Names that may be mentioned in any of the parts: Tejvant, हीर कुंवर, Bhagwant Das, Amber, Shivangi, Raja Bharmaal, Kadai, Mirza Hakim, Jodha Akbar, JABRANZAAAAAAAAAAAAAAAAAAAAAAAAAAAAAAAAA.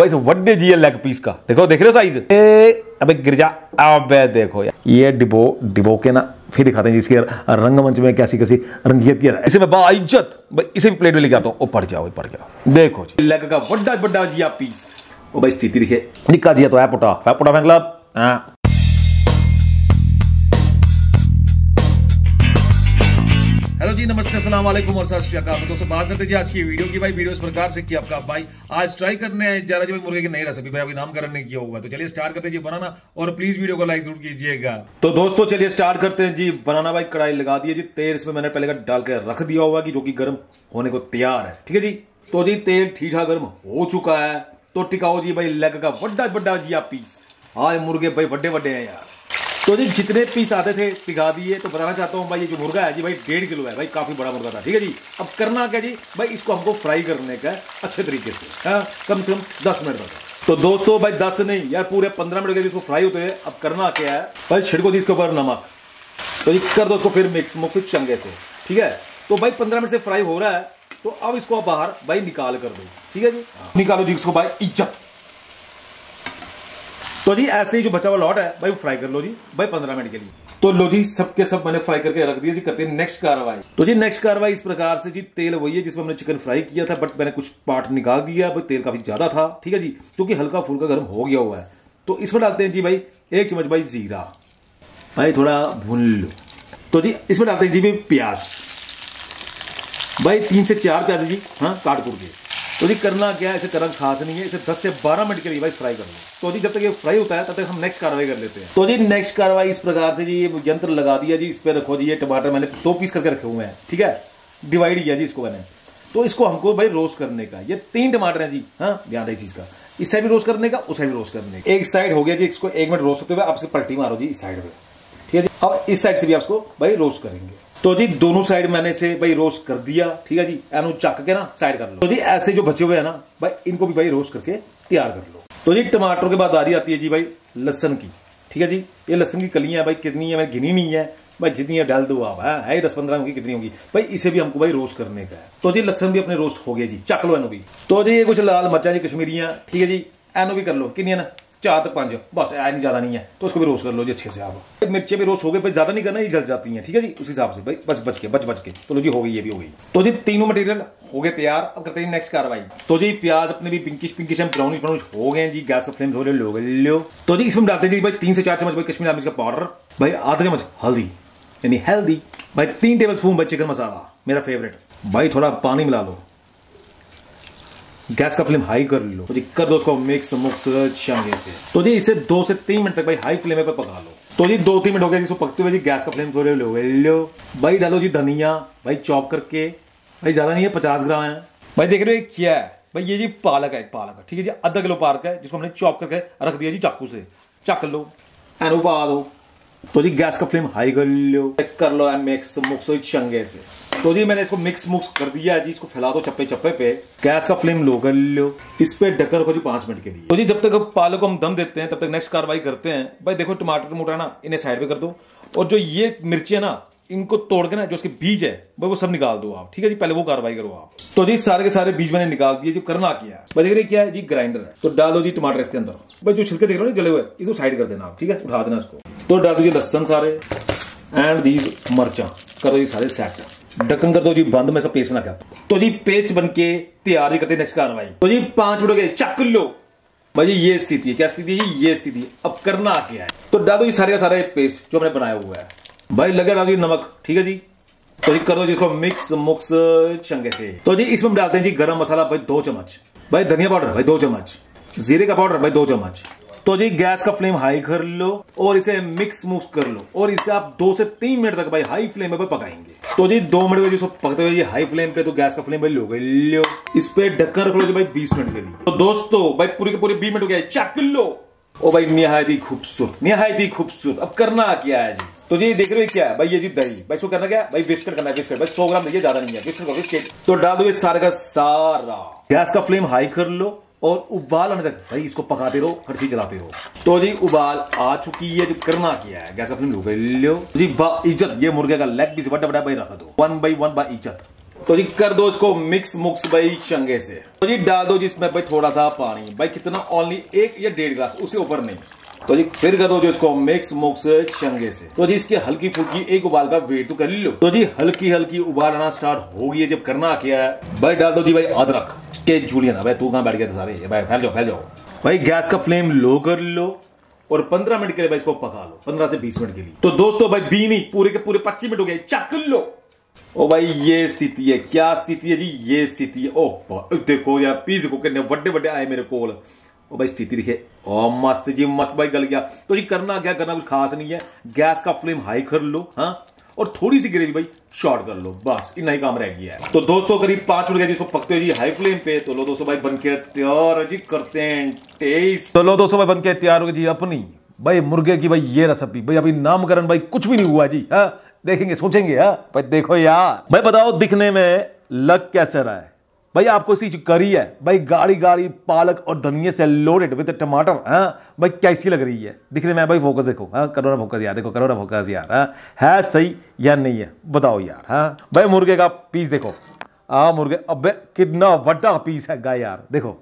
भाई वड्डे जी है लेग पीस का, देखो देख रहे हो साइज। अबे गिरजा, अबे देखो यार ये डिबो के ना फिर दिखाते हैं जिसके रंगमंच में कैसी कैसी रंगियत किया। इसे मैं बाइज्जत भाई इसे भी प्लेट में लेके आता हूँ। ओ पड़ जाओ पड़ जाओ, देखो जी लेग का वड्डा वड्डा जिया पीस। ओ भाई स्थिति दिखे निका जिया तो है पोटा मतलब। हेलो जी, नमस्ते, अस्सलाम वालेकुम और सत श्री अकाल। दोस्तों बात करते जी आज की वीडियो की। भाई वीडियो इस प्रकार से कि आपका भाई आज ट्राई करने हैं जरा जी भाई मुर्गे की नई रेसिपी। भाई अभी नामकरण नहीं किया हुआ, तो चलिए स्टार्ट करते हैं जी बनाना। और प्लीज वीडियो को लाइक जरूर कीजिएगा। तो दोस्तों चलिए स्टार्ट करते हैं जी बनाना। भाई कड़ाई लगा दिए जी, तेल इसमें मैंने पहले डाल के रख दिया हुआ कि जो कि गर्म होने को तैयार है। ठीक है जी, तो जी तेल ठीक ठाक गर्म हो चुका है। तो टिकाओ जी भाई लेग का बड़ा बड़ा जी पीस। हाँ मुर्गे भाई बड़े बड़े हैं यार। तो जी जितने पीस आते थे पिघा दिए। तो बताना चाहता हूँ भाई ये जो मुर्गा है जी भाई 1.5 किलो है भाई, काफी बड़ा मुर्गा था। ठीक है जी, अब करना क्या जी भाई इसको हमको फ्राई करने का अच्छे तरीके से, हाँ कम से कम 10 मिनट तक। तो दोस्तों भाई 10 नहीं यार पूरे 15 मिनट के इसको फ्राई होते हैं। अब करना क्या है भाई छिड़को जी इसके ऊपर नमक। तो जी कर दो उसको फिर मिक्स मुक्स चंगे से। ठीक है, तो भाई 15 मिनट से फ्राई हो रहा है। तो अब इसको बाहर भाई निकाल कर दो। ठीक है जी, निकालो जी इसको भाई इज्जत। तो जी ऐसे ही जो बचा हुआ लॉट है भाई वो फ्राई कर लो जी भाई 15 मिनट के लिए। तो लो जी सबके सब मैंने फ्राई करके रख दिया जी। करते हैं नेक्स्ट कार्रवाई। तो जी नेक्स्ट कार्रवाई इस प्रकार से जी तेल वही है जिसमें हमने चिकन फ्राई किया था, बट मैंने कुछ पार्ट निकाल दिया। भाई तेल काफी ज्यादा था। ठीक है जी, क्योंकि हल्का फुल्का गर्म हो गया हुआ है। तो इसमें डालते हैं जी भाई 1 चम्मच भाई जीरा, भाई थोड़ा भून लो। तो जी इसमें डालते हैं जी भाई प्याज, भाई 3 से 4 प्याज जी हाँ काट कूट के। तो जी करना क्या है, इसे करना खास नहीं है, इसे 10 से 12 मिनट के लिए भाई फ्राई कर लो। तो जी जब तक ये फ्राई होता है तब तक हम नेक्स्ट कार्रवाई कर लेते हैं। तो जी नेक्स्ट कार्रवाई इस प्रकार से जी ये यंत्र लगा दिया जी। इस पे रखो जी ये टमाटर मैंने 2 पीस करके रखे हुए हैं। ठीक है, डिवाइड किया जी इसको मैंने। तो इसको हमको भाई रोस्ट करने का, ये 3 टमाटर है जी, हाँ ध्यान रही चीज का। इस साइड भी रोस्ट करने का, उस साइड भी रोस्ट करने का। एक साइड हो गया जी, इसको 1 मिनट रोस्ट होते हुए आपसे पलटी मारो जी इस साइड में। ठीक है, अब इस साइड से भी आप इसको भाई रोस्ट करेंगे। तो जी दोनों साइड मैंने इसे भाई रोस्ट कर दिया। ठीक है जी, एनू चक के ना साइड कर लो। तो जी ऐसे जो बचे हुए हैं ना भाई इनको भी भाई रोस्ट करके तैयार कर लो। तो जी टमाटर के बाद आ रही आती है जी भाई लहसुन की। ठीक है जी, ये लहसुन की कलियां भाई कितनी है, मैं गिनी नहीं है भाई, जितनी है डाल दो आप। है 10-15 की कितनी होगी भाई, इसे भी हमको भाई रोस्ट करने का है। तो जी लहसुन भी अपने रोस्ट हो गया जी, चक लो एनू भी। तो जी ये कुछ लाल मिर्चा जी कश्मीरियां। ठीक है जी, एनू भी कर लो, कितनी है ना 4 तक 5 बस, ऐसा ज्यादा नहीं है। तो उसको भी रोस्ट कर लो जी अच्छे से। आप मिर्चे भी रोस्ट हो गए भाई, ज्यादा नहीं करना, ये जल जाती है। ठीक है जी, उस हिसाब से भाई बच बच के। तो लो जी हो गई, ये भी हो गई। तो जी तीनों मटेरियल हो गए तैयार। अब करते हैं नेक्स्ट कार्रवाई। तो जी प्याज अपने भी पिंकिश ब्राउनिश हो गए जी। गैस का फ्लेम थोड़े लो। तो जी इसमें डालते जी भाई 3 से 4 चम्मच भाई कश्मीरी मिर्च का पाउडर, भाई 1/2 चम्मच हल्दी यानी हेल्दी, भाई 3 टेबल स्पून भाई चिकन मसाला मेरा फेवरेट, भाई थोड़ा पानी मिला लो। गैस का फ्लेम हाई कर लो। तो जी कर दो उसको मिक्स मुक्स चंगे से। तो जी इसे 2 से 3 मिनट तक भाई हाई फ्लेम पे पका लो। तो जी 2-3 मिनट हो गया इसको पकते हुए जी। गैस का फ्लेम थोड़े लो। भाई डालो जी धनिया, भाई चॉप करके, भाई ज्यादा नहीं है 50 ग्राम है। भाई देख रहे हो क्या है भाई, ये जी पालक है, पालक ठीक है जी, 1/2 किलो पालक है जिसको हमने चॉप करके रख दिया जी चाकू से। चक लो एनो पा दो। तो जी गैस का फ्लेम हाई कर लो, कर लो मिक्स मुक्स चंगे से। तो जी मैंने इसको मिक्स मुक्स कर दिया है जी। इसको फैला दो चप्पे चप्पे पे। गैस का फ्लेम लो कर लो। इस पे ढक्कन रखो जी 5 मिनट के लिए। तो जी जब तक पालक को हम दम देते हैं तब तक नेक्स्ट कार्रवाई करते हैं। भाई देखो टमाटर मोटा ना इन्हें साइड पे कर दो, और जो ये मिर्ची है ना इनको तोड़ के ना जो इसके बीज है भाई वो सब निकाल दो आप। ठीक है जी, पहले वो कार्रवाई करो आप। तो जी सारे के सारे बीज मैंने निकाल दिए जी। करना क्या है भाई देख रहे क्या है जी, ग्राइंडर है। तो डालो जी टमाटर इसके अंदर, भाई जो छिलके देख रहे हो ना जले हुए इसको साइड कर देना आप। ठीक है, उठा देना इसको। तो डाल दो जी लहसुन सारे एंड दीज मर्चा, करो जी सारे सेट। ढक्कन कर दो जी बंद, में सब पेस्ट बना के। तो जी पेस्ट बनके तैयार ही करते हैं नेक्स्ट कार्रवाई। तो जी 5 मिनट के चक लो। भाई ये स्थिति है, क्या स्थिति है जी, ये स्थिति है। अब करना क्या है, तो डालो जी सारे का सारे पेस्ट जो हमने बनाया हुआ है। भाई लगे डालो जी नमक। ठीक है जी, तो जी कर दो जिसको मिक्स मुक्स चंगे से। तो जी इसमें डालते हैं जी गरम मसाला भाई 2 चम्मच, भाई धनिया पाउडर भाई 2 चम्मच, जीरे का पाउडर भाई 2 चम्मच। तो जी गैस का फ्लेम हाई कर लो और इसे मिक्स मुक्स कर लो, और इसे आप 2 से 3 मिनट तक भाई हाई फ्लेम पे पकाएंगे। तो जी 2 मिनट में पकते हुए हाई फ्लेम पे। तो गैस का फ्लेम भाई लो गए लो। इस पे ढक्कन रख लो जी भाई 20 मिनट के लिए। तो दोस्तों भाई पूरे के पूरे 20 मिनट हो गया, चक लो। ओ भाई निहायत ही खूबसूरत, निहायत ही खूबसूरत। अब करना क्या है जी, तो जी देख रहे हो क्या है भाई, ये जी दही भाई इसको करना क्या भाई बिस्किट करना है। बिस्किट भाई 100 ग्राम दही, ज्यादा नहीं है बिस्किट। तो डाल दो सारे का सारा। गैस का फ्लेम हाई कर लो और उबाल आने तक भाई इसको पकाते रहो, हर चीज चलाते रहो। तो जी उबाल आ चुकी है जी। करना क्या है, गैस अपने लो जी बा इज्जत ये मुर्गे का लेग पीस बड़ा बड़ा भाई रख दो 1/1 बा इज्जत। तो जी कर दो इसको मिक्स मुक्स भाई चंगे से। तो जी डाल दो जिसमें भाई थोड़ा सा पानी, भाई कितना, ओनली 1 या 1.5 ग्लास, उससे ऊपर नहीं। तो जी फिर कर दो जो इसको मिक्स मुक्स चंगे से। तो जी इसकी हल्की फुल्की एक उबाल का वेट तो कर लो। तो जी हल्की हल्की उबाल आना स्टार्ट हो गई है। जब करना क्या है भाई, डाल दो जी भाई अदरक के जूलियन। भाई तू कहां बैठ गया सारे, भाई फैल जाओ फैल जाओ। भाई गैस का फ्लेम लो कर लो और 15 मिनट के लिए भाई इसको पका लो, 15 से 20 मिनट के लिए। तो दोस्तों भाई बीनी पूरे के पूरे 25 मिनट हो गए, चेक कर लो। ओ भाई ये स्थिति है, क्या स्थिति है जी, ये स्थिति है। ओह देखो यार पीस को कितने बड़े बड़े आए मेरे को। ओ भाई स्थिति दिखे, ओ मस्त जी मत भाई गल गया। तो जी करना क्या, करना कुछ खास नहीं है। गैस का फ्लेम हाई कर लो, हाँ, और थोड़ी सी ग्रेवी भाई शॉर्ट कर लो, बस इतना ही काम रह गया है। तो दोस्तों करीब 5 मिनट गए जिसको पकते हो जी हाई फ्लेम पे। तो लो दोस्तों भाई बन के तैयार जी, करते हैं टेस्ट। तो लो दोस्तों भाई बन के तैयार हो गई जी अपनी भाई मुर्गे की भाई ये रेसिपी। भाई अभी नामकरण भाई कुछ भी नहीं हुआ जी, हाँ देखेंगे सोचेंगे। हाँ भाई देखो यार, भाई बताओ दिखने में लग कैसे रहा है। भाई आपको इसी जो करी है भाई गाड़ी गाड़ी पालक और धनिये से लोडेड विद टमाटर, हाँ भाई कैसी लग रही है दिखने में भाई। फोकस देखो, हाँ करो ना फोकस यार, देखो करो ना फोकस यार, हाँ है सही या नहीं है बताओ यार। हाँ भाई मुर्गे का पीस देखो, हाँ मुर्गे अबे कितना बड़ा पीस है गाय यार। देखो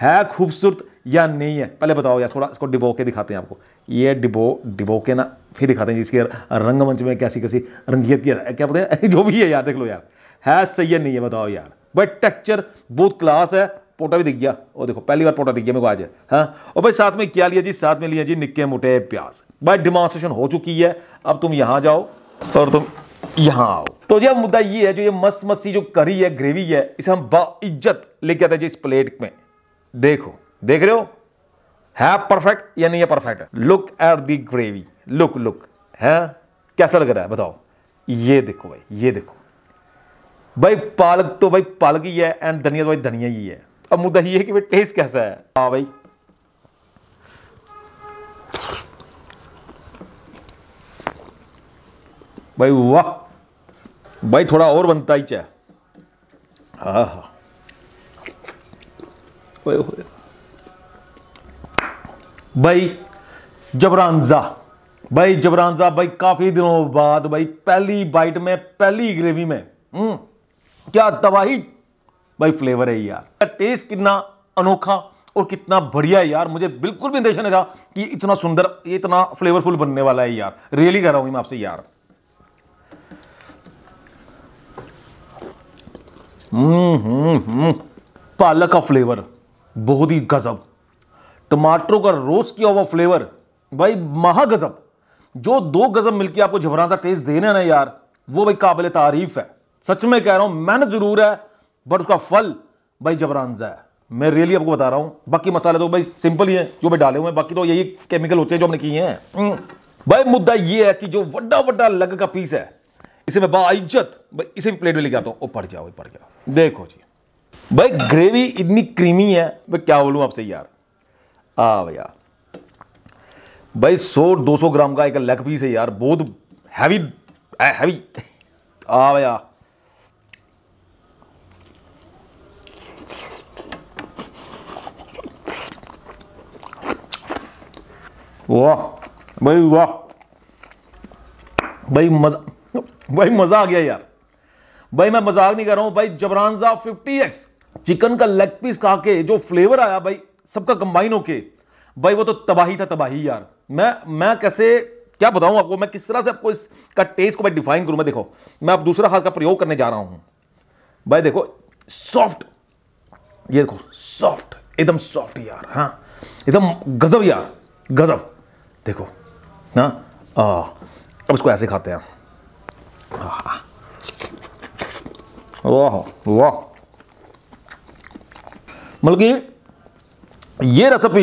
है खूबसूरत या नहीं है पहले बताओ यार। थोड़ा इसको डिबो के दिखाते हैं आपको, ये डिबो के ना फिर दिखाते हैं जिसके रंगमंच में कैसी कैसी रंगीत क्या बोलते हैं जो भी है यार। देख लो यार है सही या नहीं है बताओ यार। भाई टेक्सचर बहुत क्लास है, पोटा भी दिख गया। और देखो पहली बार पोटा दिख गया मेरे को आज, हाँ। और भाई साथ में क्या लिया जी, साथ में लिया जी निक्के मोटे प्याज। भाई डिमॉन्स्ट्रेशन हो चुकी है, अब तुम यहाँ जाओ और तुम यहाँ आओ। तो जी अब मुद्दा ये है जो ये मस्त मस्त सी जो करी है ग्रेवी है इसे हम बाइज्जत लेके आते हैं जी इस प्लेट में। देखो देख रहे हो है परफेक्ट या नहीं है perfect. Look at the gravy, look look है कैसा लग रहा है बताओ। ये देखो भाई ये देखो, भाई पालक तो भाई पालक ही है एंड धनिया तो भाई धनिया ही है। अब मुद्दा ये है कि भाई टेस्ट कैसा है। हाँ भाई भाई वाह, भाई थोड़ा और बनता ही चाहे। हाँ भाई जबरांजा, भाई जबरांजा भाई काफी दिनों बाद भाई पहली बाइट में पहली ग्रेवी में क्या तबाही भाई फ्लेवर है यार। टेस्ट कितना अनोखा और कितना बढ़िया है यार। मुझे बिल्कुल भी अंदेशा नहीं था कि इतना सुंदर इतना फ्लेवरफुल बनने वाला है यार। रियली कह रहा हूं मैं आपसे यार। पालक का फ्लेवर बहुत ही गजब, टमाटरों का रोस्ट किया हुआ फ्लेवर भाई महा गजब। जो दो गजब मिलके आपको जबरांजा टेस्ट देना ना यार वो भाई काबिल तारीफ है। सच में कह रहा हूं, मेहनत जरूर है बट उसका फल भाई जबरांजा है। मैं रियली आपको बता रहा हूं। बाकी मसाले तो भाई सिंपल ही हैं जो भाई डाले हुए हैं, बाकी तो यही केमिकल होते हैं जो हमने किए हैं। भाई मुद्दा ये है कि जो वड्डा वड्डा लग का पीस है इसे मैं बाइज्जत भाई इसे भी प्लेट में लेके आता हूँ। ऊपर जाओ ऊपर जाओ। देखो जी भाई ग्रेवी इतनी क्रीमी है मैं क्या बोलूँ आपसे यार। आ भैया भाई 100-200 ग्राम का एक लेग पीस है यार, बहुत हैवी। आ भैया वाह भाई वाह भाई मजा आ गया यार। भाई मैं मजाक नहीं कर रहा हूं भाई। जबरांजा 50x चिकन का लेग पीस खा के जो फ्लेवर आया भाई सबका कंबाइन होके भाई वो तो तबाही था तबाही यार। मैं कैसे क्या बताऊं आपको, मैं किस तरह से आपको इसका टेस्ट को भाई डिफाइन करूं। मैं देखो मैं अब दूसरा हाथ का प्रयोग करने जा रहा हूं। भाई देखो सॉफ्ट, ये देखो सॉफ्ट एकदम सॉफ्ट यार, हाँ एकदम गजब यार गजब। देखो हाँ अब इसको ऐसे खाते हैं। वाह वाह, मतलब कि ये रेसिपी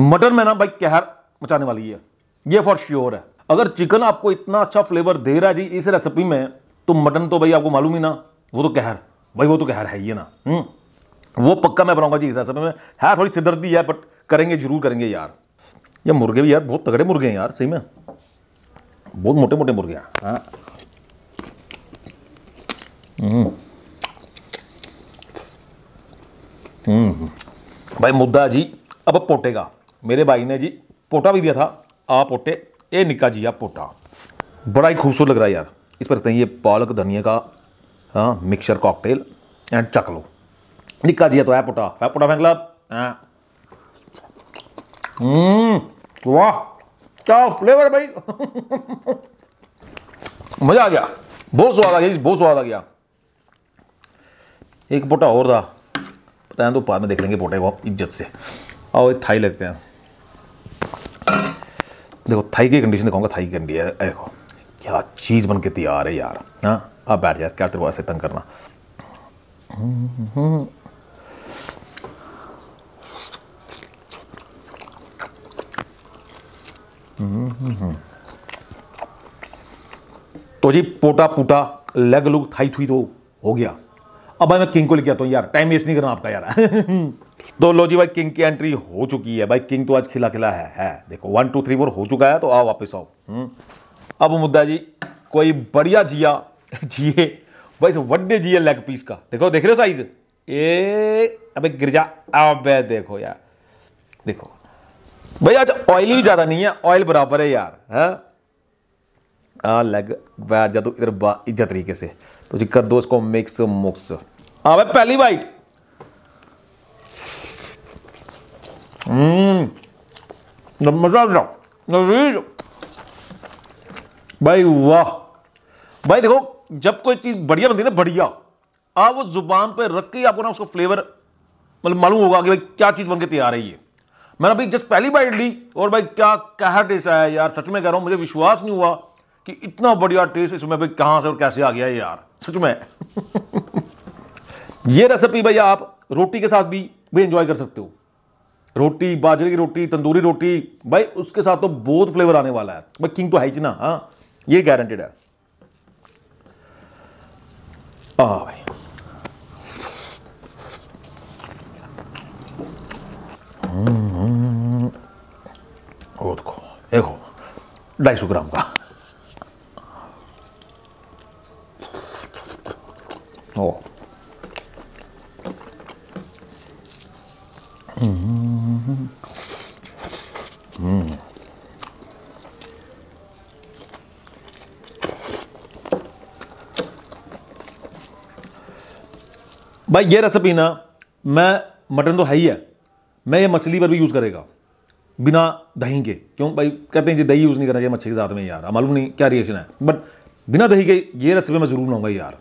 मटन में ना भाई कहर मचाने वाली है, ये फॉर श्योर है। अगर चिकन आपको इतना अच्छा फ्लेवर दे रहा है जी इस रेसिपी में, तो मटन तो भाई आपको मालूम ही ना, वो तो कहर भाई वो तो कहर है ही ना। वो पक्का मैं बनाऊंगा जी इस रेसिपी में। है थोड़ी सिरदर्दी है बट करेंगे जरूर करेंगे यार। ये मुर्गे भी यार बहुत तगड़े मुर्गे हैं यार, सही में बहुत मोटे मोटे मुर्गे हैं। भाई मुद्दा जी अब पोटे का, मेरे भाई ने जी पोटा भी दिया था। आ पोटे ए निक्का जी, आ पोटा बड़ा ही खूबसूरत लग रहा है यार। इस पर ये पालक धनिया का mixture cocktail and chuckle. निकाल दिया तो ऐपुटा फैन क्लब। वाह क्या फ्लेवर भाई। मजा आ गया, बहुत स्वाद आ गया, बहुत स्वाद आ गया। एक पोटा और था, पता है तो बाद में देख लेंगे पोटे को इज्जत से। आओ थाई लगते हैं, देखो थाई की कंडीशन दिखाऊंगा, थाई की कंडी है। देखो क्या चीज़ बन के तैयार है यार। हाँ आप बैठ जाए, क्या तेरे को ऐसे तंग करना। तो जी पोटा पुटा लेग लुग थाई थुई तो हो गया। अब भाई मैं किंग को लेके आता हूँ यार, टाइम वेस्ट नहीं करना आपका यार। तो लो जी भाई किंग की एंट्री हो चुकी है भाई। किंग तो आज खिला खिला है। देखो 1 2 3 4 हो चुका है, तो आओ वापस आओ। अब मुद्दा जी कोई बढ़िया जिया जिए भाई, वड्डे जिए लेग पीस का। देखो देख रहे हो साइज ए, अबे गिर जा। अब देखो यार, देखो भाई आज ऑयल ही ज़्यादा नहीं है, ऑयल बराबर है यार। है लग बैठ जा तू इधर इज्जत तरीके से। तो जी कर दो इसको मिक्स मुक्स। हाँ भाई पहली बाइट। भाई वाह भाई, देखो जब कोई चीज़ बढ़िया बनती है ना, बढ़िया आप वो जुबान पे रख के आपको ना उसका फ्लेवर मतलब मालूम होगा कि भाई क्या चीज़ बनके तैयार है ये। मैंने अभी जस्ट पहली बाइट ली और भाई क्या कहर टेस्ट आया यार। सच में कह रहा हूँ, मुझे विश्वास नहीं हुआ कि इतना बढ़िया टेस्ट इसमें भाई कहाँ से और कैसे आ गया यार सच में। ये रेसिपी भाई आप रोटी के साथ भी एंजॉय कर सकते हो। रोटी, बाजरे की रोटी, तंदूरी रोटी, भाई उसके साथ तो बहुत फ्लेवर आने वाला है भाई। किंग तो है ही ना। हाँ ये गारंटेड है। हाँ भाई वो देखो, देखो 250 ग्राम का। ओ भाई ये रेसिपी ना, मैं मटन तो है ही है, मैं ये मछली पर भी यूज़ करेगा बिना दही के। क्यों भाई कहते हैं जी दही यूज़ नहीं करना चाहिए मच्छी के साथ में यार, मालूम नहीं क्या रिएक्शन है, बट बिना दही के ये रेसिपी मैं ज़रूर बनाऊंगा यार।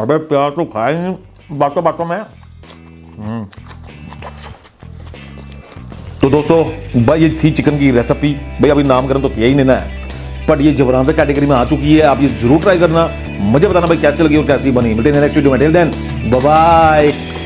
अबे प्याज तो खाए नहीं बातों में। तो दोस्तों भाई ये थी चिकन की रेसिपी। भाई अभी नामकरण तो यही लेना है, बट ये जबरांजा कैटेगरी में आ चुकी है। आप ये जरूर ट्राई करना, मुझे बताना भाई कैसे लगी और कैसी बनी। मिलते हैं नेक्स्ट वीडियो में, टिल देन बाय बाय।